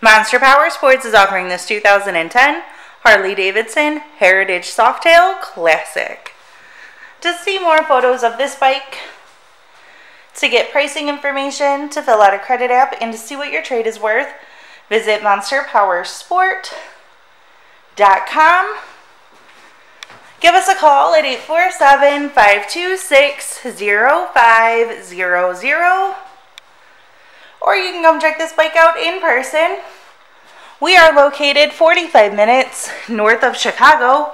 Monster Power Sports is offering this 2010 Harley-Davidson Heritage Softail Classic. To see more photos of this bike, to get pricing information, to fill out a credit app, and to see what your trade is worth, visit monsterpowersport.com. Give us a call at 847-526-0500. Or you can come check this bike out in person. We are located 45 minutes north of Chicago,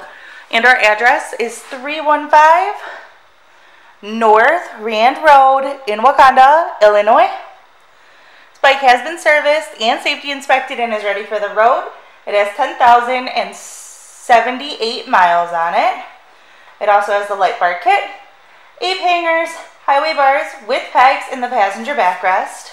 and our address is 315 North Rand Road in Wakanda, Illinois. This bike has been serviced and safety inspected and is ready for the road. It has 10,078 miles on it. It also has the light bar kit, ape hangers, highway bars with pegs, and the passenger backrest.